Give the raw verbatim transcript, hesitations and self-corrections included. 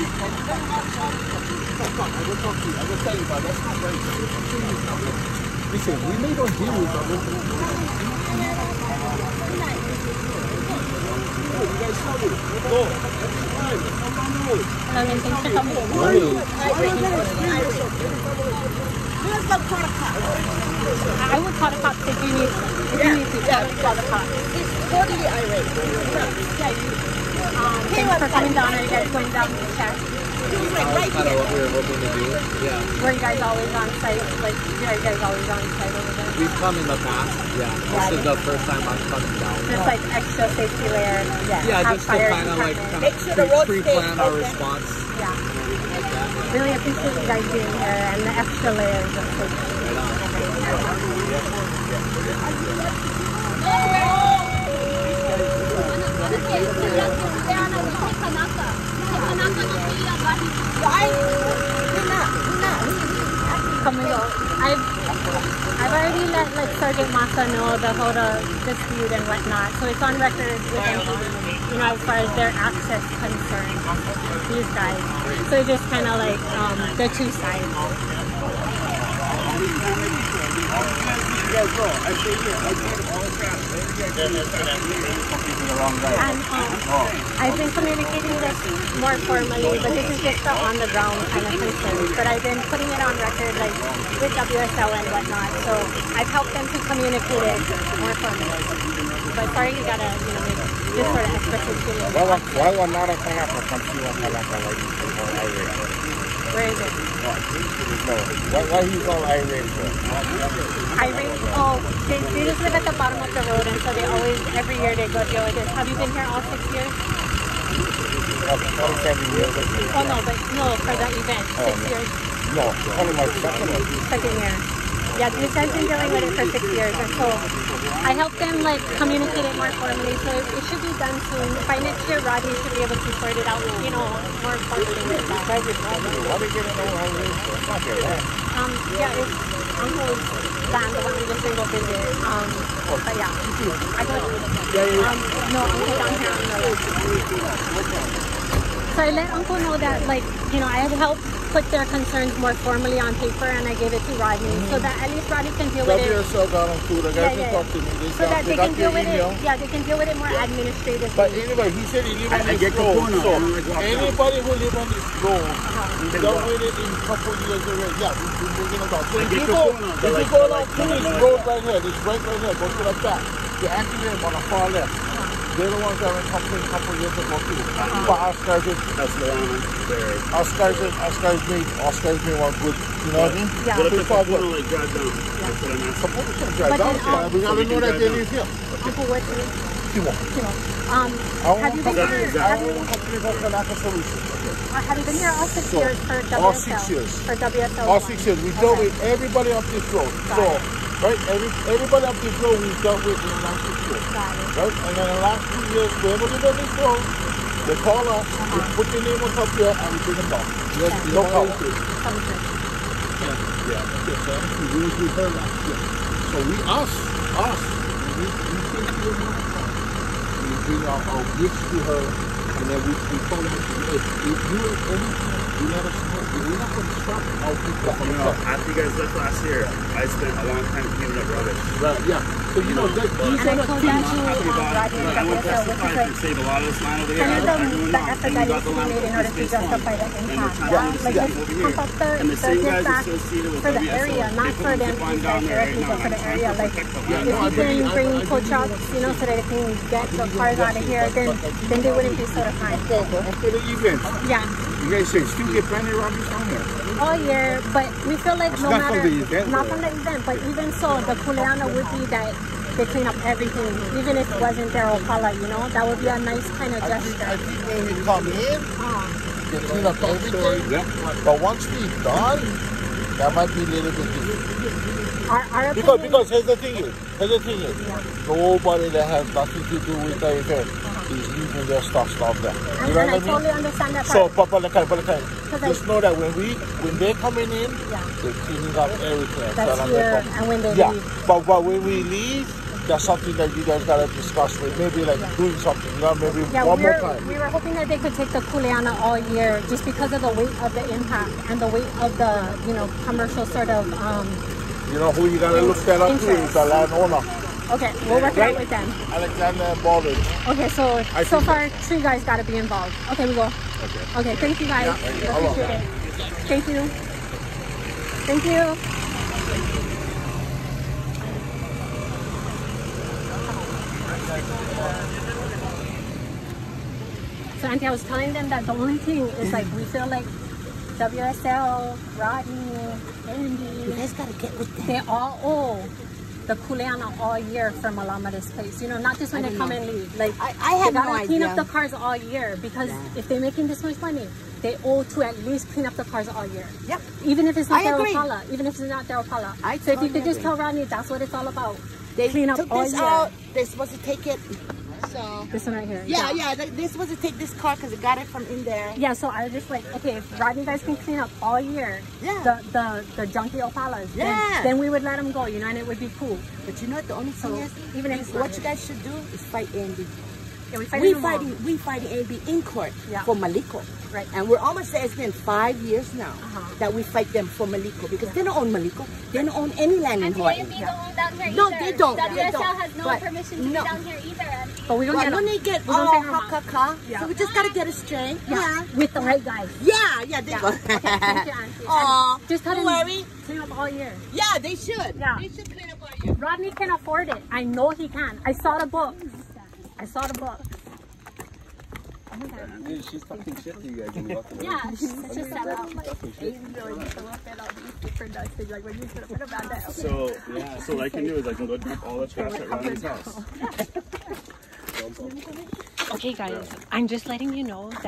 Listen, we may not deal with our local I would call the cops if you need if you need to call the cops. It's totally irate. Um, thanks for coming down. Are you guys going down to check? He's like right here. What we were hoping to do. Yeah. Were you guys always on site? Like, are you guys always on site over there? We've come in the past. Yeah. This is the first time I'm coming down. Just like extra safety layer. Yeah. Yeah. Just to kind of like kind of pre pre-plan our response. Yeah. Really appreciate you guys being here and the extra layers of safety. Right on. I've, I've already let like Sergeant Massa know the whole dispute and whatnot, so it's on record with them, you know, as far as their access concern, these guys. So just kind of like um, the two sides. And um, I've been communicating this more formally, but this is just the on the ground kind of concern. But I've been putting it on record, like with W S L and whatnot. So I've helped them to communicate it more formally. But sorry, you gotta, you know, make this sort of expression. Where is it? Why he's all irate? Irate? Oh, they, they just live at the bottom of the road, and so they always, every year they go deal with this. Have you been here all six years? twenty-seven years. Oh no, but no, for that event, six oh, years. No, only my second year. Second year. Yeah, this has been dealing with it for six years, and so I helped them like communicate it more formally. So it, it should be done soon. By next year, Rodney should be able to sort it out, you know, more formally. Um, yeah, it's uncle Dan, the one who just single visit. Um, but yeah, I don't. Um, no, uncle Dan here on the. So I let uncle know that, like, you know, I had helped put their concerns more formally on paper, and I gave it to Rodney, mm-hmm. so that at least Rodney can deal with it. Yeah, yeah. So that they can deal with it. Yeah, they can deal with it more yeah. administratively. But anyway, he said he lives on this road, so anybody who lives on this road, we've dealt with it in a couple years already. Yeah, we've been thinking about it. If you go, if you go down to this road right here, this right right here, go to the back. The accident on the far left. They're the ones that were coming a couple years ago too. But Oscar did, Oscar did, Oscar made, Oscar made one good, you know what I mean? Yeah. But if I want to like drive down, that's what I'm asking. Suppose we can drive down, we gotta know that they live here. Uncle, what's your name? Kimo. Kimo. Um, have you been here? I want to complete a Kanaka solution. Have you been here all six years for W S L? All six years. For W S L. All six years. We dealt with everybody up this road. So. Right, Every, everybody up this road we've dealt with in the last two years. Right, and then the last two years, wherever they go this road, they call us, uh-huh. we put their name up here, and we bring them down. Yes, yeah. No problem. Yeah, yeah, that's it. We will do her last year. So we, us, us, we, we take to the woman, we bring our, our gifts to her, and then we, we call them, if you do anything, we let us know. We're not going to stop our people. You know, after you guys left last year, I spent a long time cleaning up rubbish. Right, yeah. So, you know, that, these and are the things. I'm happy about it. I want to testify and save a lot of this land over here. I don't really know. And we got the land over here. And the time to just leave over here. And the same guys associated with W S L, they put them to find down there right now. I'm trying to protect the land. If you can bring tow trucks, you know, so that they can get the cars out of here, then they wouldn't be so defined. After the event. Yeah. You guys say, still get brand new rubbish on there? All year, but we feel like it's no not matter, from event, not from the event, but even so, the kuleana would be that they clean up everything, even if it wasn't their opala, you know? That would be a nice kind of gesture. I think when we come in, they clean up everything, yeah. But once we're done, that might be a little bit different. Our, our because, because here's the thing is, here's the thing is, yeah. nobody that has nothing to do with the event. He's leaving their stuff out there. You and know and what I mean? Totally understand that part. So, but, but, but, but, but just I, know that when we, when they're coming in, yeah. they're cleaning up everything. That's here, and when they yeah. leave. But, but when we leave, that's something that you guys gotta discuss with, maybe like yeah. doing something, you know, maybe yeah, one we were, more time. We were hoping that they could take the kuleana all year, just because of the weight of the impact and the weight of the, you know, commercial sort of. Um, you know who you gotta look that up to is the landowner. Okay, we'll work it out with them. Alexander and Baldwin. Okay, so I so far three guys gotta be involved. Okay, we go. Okay. Okay, thank you guys. Yeah, thank you. I appreciate it. Thank you. Thank you. So Auntie, I was telling them that the only thing is like we feel like W S L, Rodney, Andy, you guys gotta get with them. They all owe the kuleana all year from Alamada's place. You know, not just when they come know. and leave. Like I, I have no idea. They gotta clean up the cars all year because yeah. if they're making this much money, they owe to at least clean up the cars all year. Yep. Even if it's not I their agree. Opala, even if it's not their Opala. I so if you could agree. just tell Rodney, that's what it's all about. They clean up took all this year. Out. They're supposed to take it. So, this one right here. Yeah, yeah. yeah they're supposed to take this car because they got it from in there. Yeah, so I was just like, okay, if Rodney guys can clean up all year, yeah. the, the the junky Opalas, yeah. then, then we would let them go, you know, and it would be cool. But you know what? The only thing so, is, even if what you guys should do is fight Andy. Yeah, we fight we fighting, we fighting Andy in court yeah. for Maliko. Right. And we're almost saying it's been five years now uh-huh. that we fight them for Maliko because yeah. they don't own Maliko. They don't own any land in Hawaii. And the A M B yeah. don't own down here no, either. No, they don't. W S L yeah. has no but permission to no. be down here either. But we don't but get when a, they get all hakaka, yeah. so we just got to get it straight. Yeah. yeah. With the right guys. Yeah, yeah, they yeah. go. Okay, thank you, Auntie. Aww. Just don't worry. Clean up all year. Yeah, they should. Yeah. They should clean up all year. Rodney can afford it. I know he can. I saw the book. I saw the book. Oh my God. Dude, she's talking shit to you guys. You yeah, she's such a sellout. Like, so, yeah, so what I can do is I can go dump all the trash at Rodney's house. Okay, guys, I'm just letting you know that.